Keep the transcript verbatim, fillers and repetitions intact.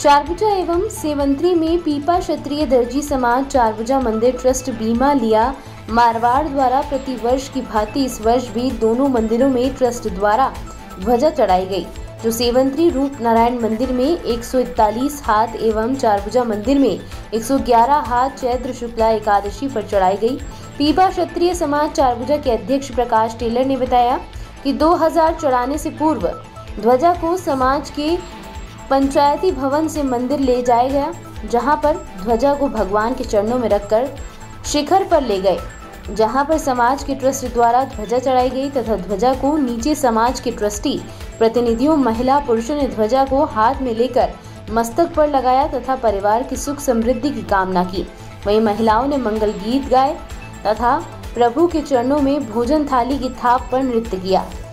चारभुजा एवं सेवंत्री में पीपा क्षत्रिय दर्जी समाज चारभुजा मंदिर ट्रस्ट बीमा लिया मारवाड़ द्वारा प्रतिवर्ष की भांति इस वर्ष भी दोनों मंदिरों में ट्रस्ट द्वारा ध्वजा चढ़ाई गई, जो सेवंत्री रूप नारायण मंदिर में एक सौ इकतालीस हाथ एवं चारभुजा मंदिर में एक सौ ग्यारह हाथ चैत्र शुक्ला एकादशी पर चढ़ाई गई। पीपा क्षत्रिय समाज चारभुजा के अध्यक्ष प्रकाश टेलर ने बताया कि दो हज़ार चढ़ाने से पूर्व ध्वजा को समाज के पंचायती भवन से मंदिर ले जाया गया, जहां पर ध्वजा को भगवान के चरणों में रखकर शिखर पर ले गए, जहां पर समाज के ट्रस्ट द्वारा ध्वजा चढ़ाई गई तथा ध्वजा को नीचे समाज के ट्रस्टी प्रतिनिधियों महिला पुरुषों ने ध्वजा को हाथ में लेकर मस्तक पर लगाया तथा परिवार की सुख समृद्धि की कामना की। वहीं महिलाओं ने मंगल गीत गाए तथा प्रभु के चरणों में भोजन थाली की थाप पर नृत्य किया।